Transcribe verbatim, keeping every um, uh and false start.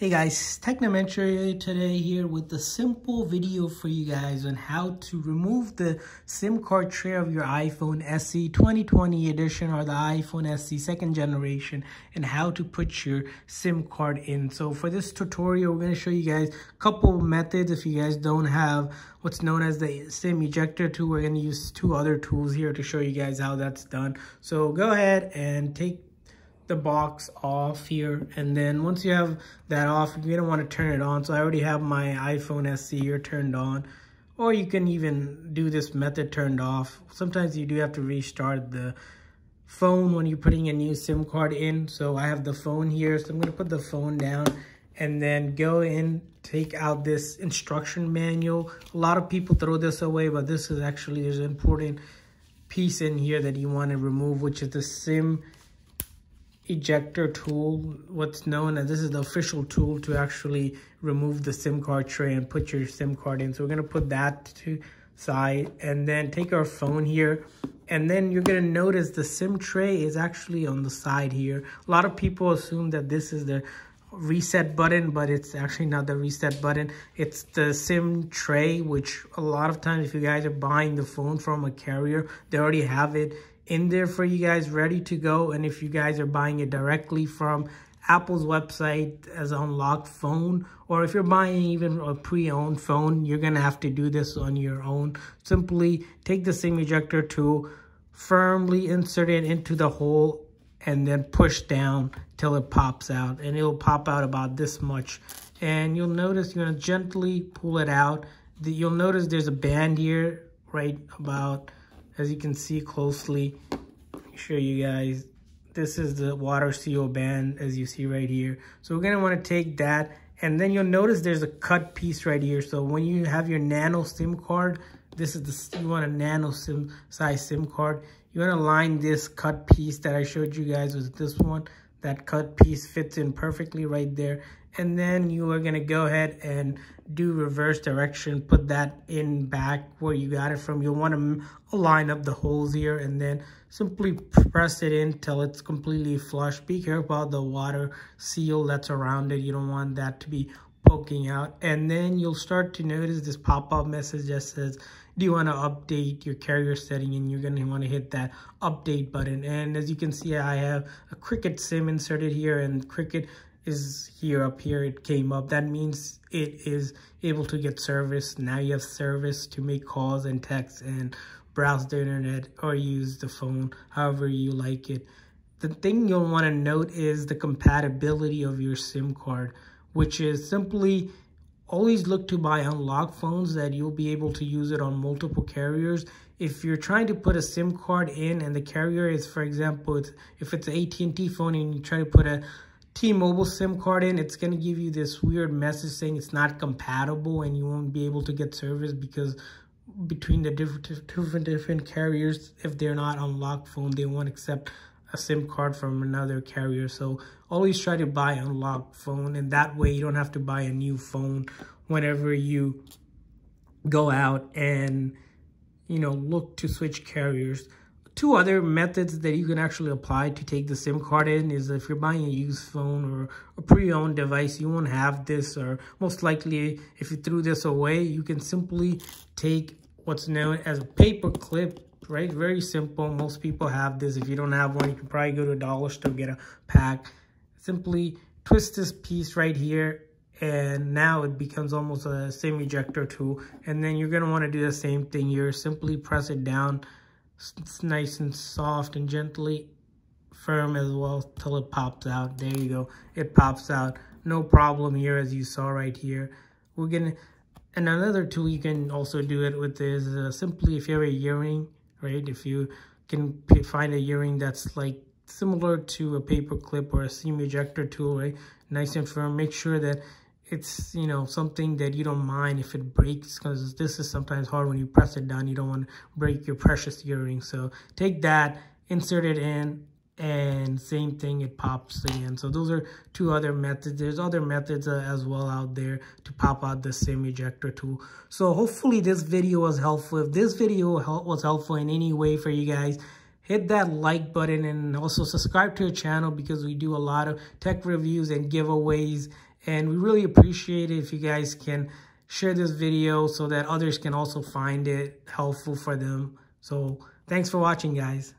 Hey guys, Technomentary today here with a simple video for you guys on how to remove the SIM card tray of your iPhone S E twenty twenty edition or the iPhone S E second generation and how to put your SIM card in. So for this tutorial, we're going to show you guys a couple methods. If you guys don't have what's known as the SIM ejector tool, we're going to use two other tools here to show you guys how that's done. So go ahead and take the box off here, and then once you have that off, you don't want to turn it on. So I already have my iPhone S E here turned on, or you can even do this method turned off. Sometimes you do have to restart the phone when you're putting a new SIM card in. So I have the phone here, so I'm going to put the phone down and then go in, take out this instruction manual. A lot of people throw this away, but this is actually there's an important piece in here that you want to remove, which is the SIM ejector tool, what's known as this is the official tool to actually remove the SIM card tray and put your SIM card in. So we're going to put that to side and then take our phone here, and then you're going to notice the SIM tray is actually on the side here. A lot of people assume that this is the reset button, but it's actually not the reset button. It's the SIM tray, which a lot of times if you guys are buying the phone from a carrier, they already have it in there for you guys ready to go. And if you guys are buying it directly from Apple's website as an unlocked phone, or if you're buying even a pre-owned phone, you're gonna have to do this on your own. Simply take the SIM ejector tool, firmly insert it into the hole, and then push down till it pops out, and it'll pop out about this much. And you'll notice you're gonna gently pull it out. You'll notice there's a band here right about, as you can see closely, show you guys, this is the water seal band as you see right here. So we're going to want to take that, and then you'll notice there's a cut piece right here. So when you have your Nano SIM card, this is the, you want a Nano SIM size SIM card, you want to line this cut piece that I showed you guys with this one. That cut piece fits in perfectly right there. And then you are going to go ahead and do reverse direction, put that in back where you got it from. You'll want to line up the holes here and then simply press it in till it's completely flush. Be careful about the water seal that's around it. You don't want that to be poking out. And then you'll start to notice this pop-up message that says, do you want to update your carrier setting? And you're going to want to hit that update button. And as you can see, I have a Cricket SIM inserted here, and Cricket is here up here. It came up. That means it is able to get service. Now you have service to make calls and texts and browse the internet or use the phone however you like it. The thing you'll want to note is the compatibility of your SIM card, which is simply always look to buy unlocked phones that you'll be able to use it on multiple carriers. If you're trying to put a SIM card in and the carrier is, for example, it's, if it's an A T and T phone and you try to put a T-Mobile SIM card in, it's going to give you this weird message saying it's not compatible and you won't be able to get service because between the different, different, different carriers, if they're not unlocked phone, they won't accept a SIM card from another carrier. So always try to buy unlocked phone, and that way you don't have to buy a new phone whenever you go out and, you know, look to switch carriers. Two other methods that you can actually apply to take the SIM card in is if you're buying a used phone or a pre-owned device, you won't have this, or most likely if you threw this away, you can simply take what's known as a paper clip, right? Very simple. Most people have this. If you don't have one, you can probably go to a dollar store, get a pack. Simply twist this piece right here, and now it becomes almost a SIM ejector tool. And then you're going to want to do the same thing here. Simply press it down. It's nice and soft and gently firm as well till it pops out. There you go. It pops out. No problem here, as you saw right here. We're going to, and another tool you can also do it with is uh, simply if you have a earring, right? If you can find a earring that's like similar to a paper clip or a SIM ejector tool, right? Nice and firm. Make sure that it's, you know, something that you don't mind if it breaks, because this is sometimes hard when you press it down. You don't want to break your precious earring. So take that, insert it in, and same thing, it pops again. So those are two other methods. There's other methods uh, as well out there to pop out the SIM ejector tool. So hopefully this video was helpful. If this video was helpful in any way for you guys, hit that like button and also subscribe to our channel, because we do a lot of tech reviews and giveaways and we really appreciate it if you guys can share this video so that others can also find it helpful for them. So thanks for watching, guys.